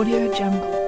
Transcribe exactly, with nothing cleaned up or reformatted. Audio Jungle.